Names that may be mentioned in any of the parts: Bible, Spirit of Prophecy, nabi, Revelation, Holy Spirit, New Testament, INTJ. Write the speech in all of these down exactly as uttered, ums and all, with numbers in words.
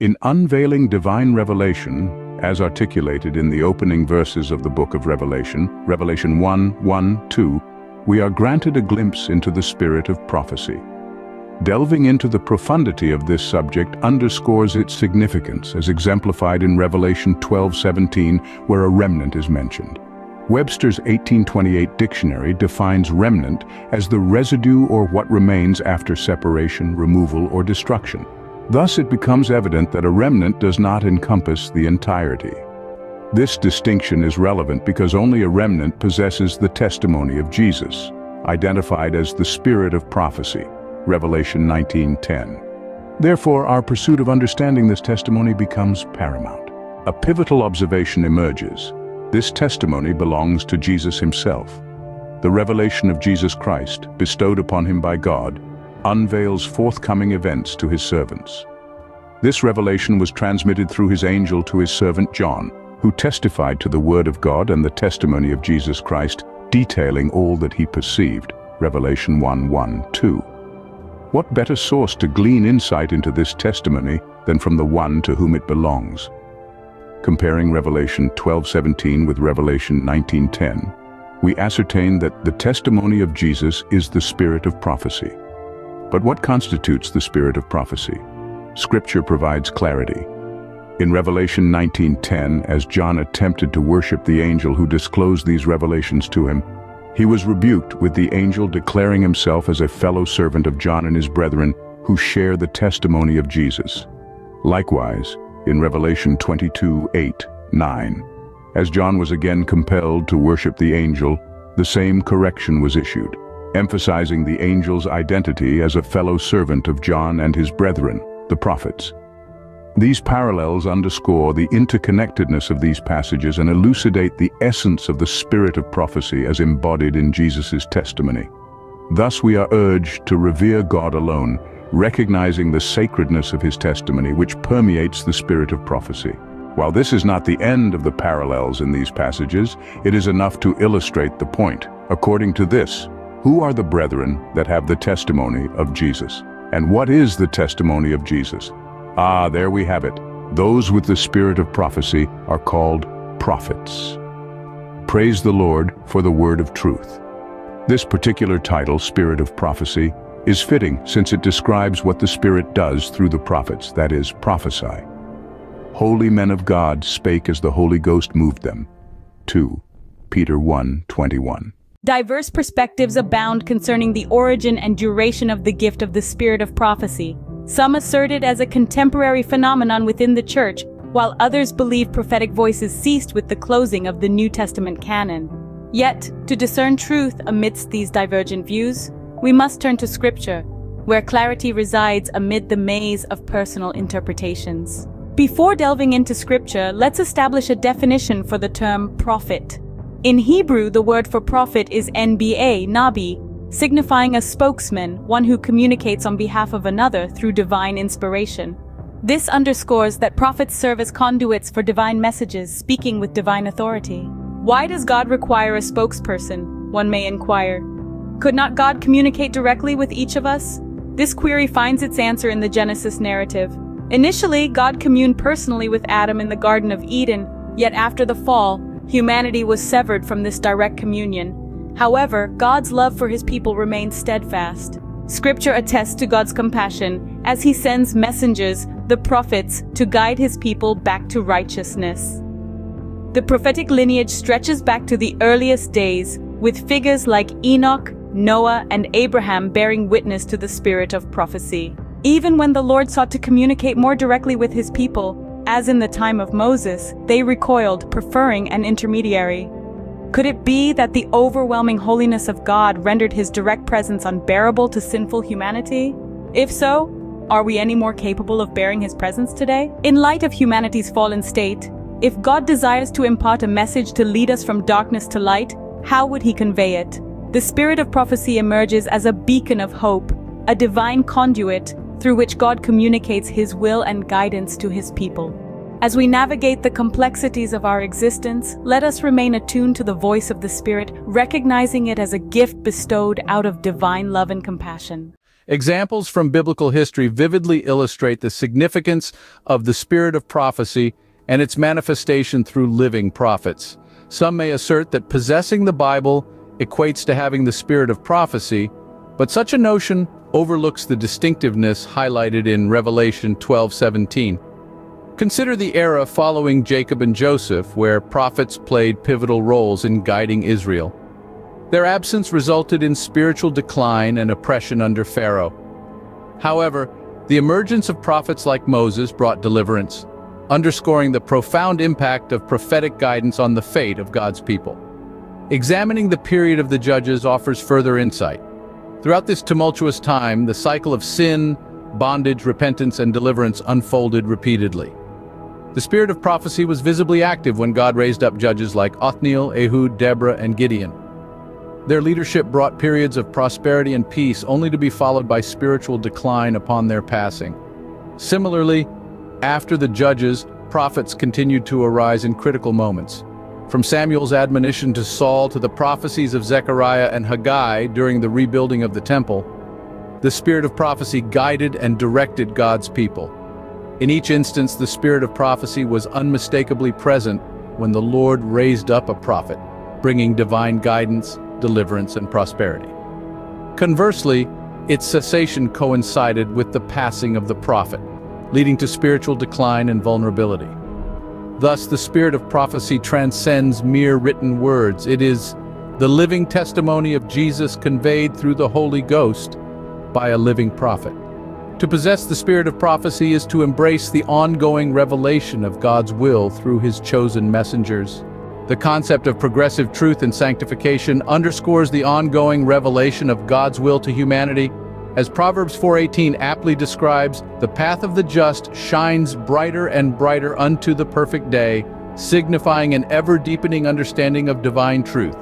In unveiling divine revelation, as articulated in the opening verses of the book of Revelation, Revelation one, one, two, we are granted a glimpse into the spirit of prophecy. Delving into the profundity of this subject underscores its significance, as exemplified in Revelation twelve, seventeen, where a remnant is mentioned. Webster's eighteen twenty-eight dictionary defines remnant as the residue or what remains after separation, removal, or destruction. Thus, it becomes evident that a remnant does not encompass the entirety. This distinction is relevant because only a remnant possesses the testimony of Jesus, identified as the Spirit of Prophecy, Revelation nineteen ten. Therefore, our pursuit of understanding this testimony becomes paramount. A pivotal observation emerges. This testimony belongs to Jesus himself. The revelation of Jesus Christ, bestowed upon him by God, unveils forthcoming events to his servants. This revelation was transmitted through his angel to his servant John, who testified to the word of God and the testimony of Jesus Christ, detailing all that he perceived, Revelation one, one, two. What better source to glean insight into this testimony than from the one to whom it belongs? Comparing Revelation twelve seventeen with Revelation nineteen ten, we ascertain that the testimony of Jesus is the spirit of prophecy. But what constitutes the spirit of prophecy? Scripture provides clarity. In Revelation nineteen ten, as John attempted to worship the angel who disclosed these revelations to him, he was rebuked, with the angel declaring himself as a fellow servant of John and his brethren who share the testimony of Jesus. Likewise, in Revelation twenty-two, eight, nine, as John was again compelled to worship the angel, the same correction was issued, emphasizing the angel's identity as a fellow servant of John and his brethren, the prophets. These parallels underscore the interconnectedness of these passages and elucidate the essence of the spirit of prophecy as embodied in Jesus' testimony. Thus, we are urged to revere God alone, recognizing the sacredness of his testimony, which permeates the spirit of prophecy. While this is not the end of the parallels in these passages, it is enough to illustrate the point. According to this, who are the brethren that have the testimony of Jesus? And what is the testimony of Jesus? Ah, there we have it. Those with the spirit of prophecy are called prophets. Praise the Lord for the word of truth. This particular title, Spirit of Prophecy, is fitting since it describes what the Spirit does through the prophets, that is, prophesy. Holy men of God spake as the Holy Ghost moved them. Second Peter one, twenty-one. Diverse perspectives abound concerning the origin and duration of the gift of the Spirit of Prophecy. Some assert it as a contemporary phenomenon within the Church, while others believe prophetic voices ceased with the closing of the New Testament canon. Yet, to discern truth amidst these divergent views, we must turn to Scripture, where clarity resides amid the maze of personal interpretations. Before delving into Scripture, let's establish a definition for the term prophet. In Hebrew, the word for prophet is N B A, nabi, signifying a spokesman, one who communicates on behalf of another through divine inspiration. This underscores that prophets serve as conduits for divine messages, speaking with divine authority. Why does God require a spokesperson, one may inquire? Could not God communicate directly with each of us? This query finds its answer in the Genesis narrative. Initially, God communed personally with Adam in the Garden of Eden, yet after the fall, humanity was severed from this direct communion. However, God's love for his people remains steadfast. Scripture attests to God's compassion as he sends messengers, the prophets, to guide his people back to righteousness. The prophetic lineage stretches back to the earliest days, with figures like Enoch, Noah, and Abraham bearing witness to the spirit of prophecy. Even when the Lord sought to communicate more directly with his people, as in the time of Moses, they recoiled, preferring an intermediary. Could it be that the overwhelming holiness of God rendered his direct presence unbearable to sinful humanity? If so, are we any more capable of bearing his presence today? In light of humanity's fallen state, if God desires to impart a message to lead us from darkness to light, how would he convey it? The spirit of prophecy emerges as a beacon of hope, a divine conduit through which God communicates his will and guidance to his people. As we navigate the complexities of our existence, let us remain attuned to the voice of the Spirit, recognizing it as a gift bestowed out of divine love and compassion. Examples from biblical history vividly illustrate the significance of the spirit of prophecy and its manifestation through living prophets. Some may assert that possessing the Bible equates to having the spirit of prophecy, but such a notion overlooks the distinctiveness highlighted in Revelation twelve seventeen. Consider the era following Jacob and Joseph, where prophets played pivotal roles in guiding Israel. Their absence resulted in spiritual decline and oppression under Pharaoh. However, the emergence of prophets like Moses brought deliverance, underscoring the profound impact of prophetic guidance on the fate of God's people. Examining the period of the Judges offers further insight. Throughout this tumultuous time, the cycle of sin, bondage, repentance, and deliverance unfolded repeatedly. The spirit of prophecy was visibly active when God raised up judges like Othniel, Ehud, Deborah, and Gideon. Their leadership brought periods of prosperity and peace, only to be followed by spiritual decline upon their passing. Similarly, after the judges, prophets continued to arise in critical moments. From Samuel's admonition to Saul to the prophecies of Zechariah and Haggai during the rebuilding of the temple, the spirit of prophecy guided and directed God's people. In each instance, the spirit of prophecy was unmistakably present when the Lord raised up a prophet, bringing divine guidance, deliverance, and prosperity. Conversely, its cessation coincided with the passing of the prophet, leading to spiritual decline and vulnerability. Thus, the spirit of prophecy transcends mere written words. It is the living testimony of Jesus conveyed through the Holy Ghost by a living prophet. To possess the spirit of prophecy is to embrace the ongoing revelation of God's will through his chosen messengers. The concept of progressive truth and sanctification underscores the ongoing revelation of God's will to humanity. As Proverbs four eighteen aptly describes, the path of the just shines brighter and brighter unto the perfect day, signifying an ever-deepening understanding of divine truth.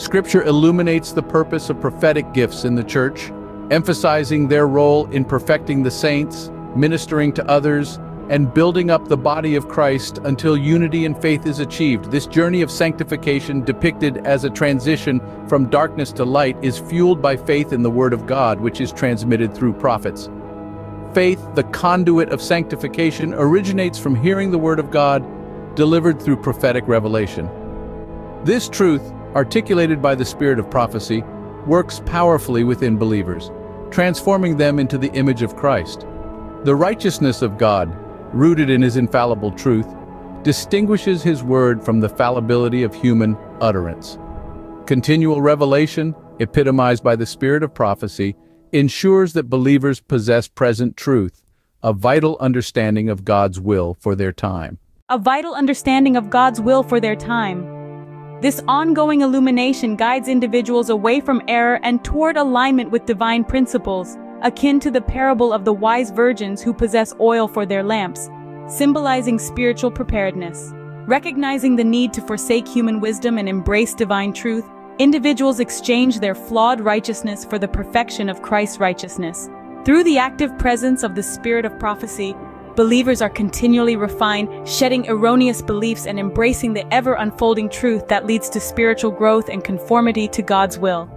Scripture illuminates the purpose of prophetic gifts in the church, emphasizing their role in perfecting the saints, ministering to others, and building up the body of Christ until unity in faith is achieved. This journey of sanctification, depicted as a transition from darkness to light, is fueled by faith in the Word of God, which is transmitted through prophets. Faith, the conduit of sanctification, originates from hearing the Word of God, delivered through prophetic revelation. This truth, articulated by the Spirit of prophecy, works powerfully within believers, transforming them into the image of Christ. The righteousness of God, rooted in his infallible truth, distinguishes his word from the fallibility of human utterance. Continual revelation, epitomized by the spirit of prophecy, ensures that believers possess present truth, a vital understanding of God's will for their time. A vital understanding of God's will for their time. This ongoing illumination guides individuals away from error and toward alignment with divine principles, akin to the parable of the wise virgins who possess oil for their lamps, symbolizing spiritual preparedness. Recognizing the need to forsake human wisdom and embrace divine truth, individuals exchange their flawed righteousness for the perfection of Christ's righteousness. Through the active presence of the spirit of prophecy, believers are continually refined, shedding erroneous beliefs and embracing the ever-unfolding truth that leads to spiritual growth and conformity to God's will.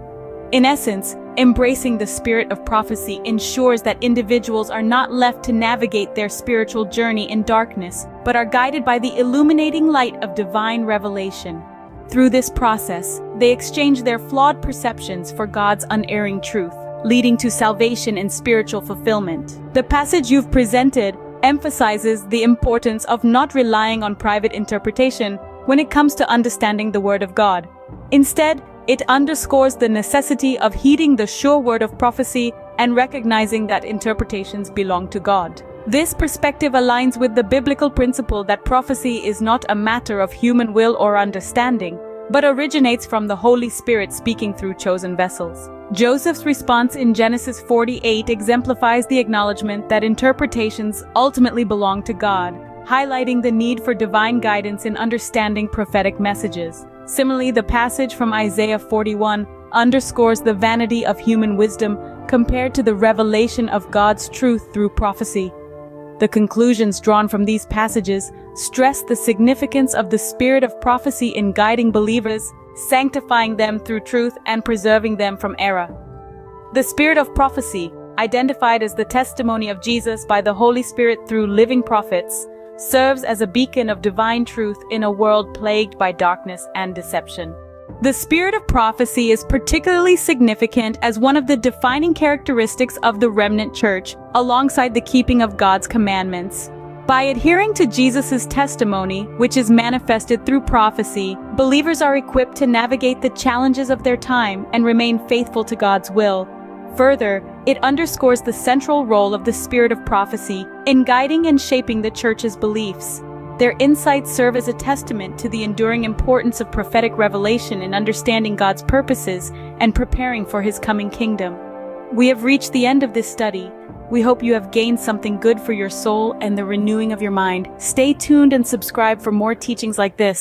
In essence, embracing the spirit of prophecy ensures that individuals are not left to navigate their spiritual journey in darkness, but are guided by the illuminating light of divine revelation. Through this process, they exchange their flawed perceptions for God's unerring truth, leading to salvation and spiritual fulfillment. The passage you've presented emphasizes the importance of not relying on private interpretation when it comes to understanding the Word of God. Instead, it underscores the necessity of heeding the sure word of prophecy and recognizing that interpretations belong to God. This perspective aligns with the biblical principle that prophecy is not a matter of human will or understanding, but originates from the Holy Spirit speaking through chosen vessels. Joseph's response in Genesis forty-eight exemplifies the acknowledgement that interpretations ultimately belong to God, highlighting the need for divine guidance in understanding prophetic messages. Similarly, the passage from Isaiah forty-one underscores the vanity of human wisdom compared to the revelation of God's truth through prophecy. The conclusions drawn from these passages stress the significance of the spirit of prophecy in guiding believers, sanctifying them through truth, and preserving them from error. The spirit of prophecy, identified as the testimony of Jesus by the Holy Spirit through living prophets, serves as a beacon of divine truth in a world plagued by darkness and deception. The spirit of prophecy is particularly significant as one of the defining characteristics of the remnant church, alongside the keeping of God's commandments. By adhering to Jesus' testimony, which is manifested through prophecy, believers are equipped to navigate the challenges of their time and remain faithful to God's will. Further, it underscores the central role of the spirit of prophecy in guiding and shaping the church's beliefs. Their insights serve as a testament to the enduring importance of prophetic revelation in understanding God's purposes and preparing for His coming kingdom. We have reached the end of this study. We hope you have gained something good for your soul and the renewing of your mind. Stay tuned and subscribe for more teachings like this.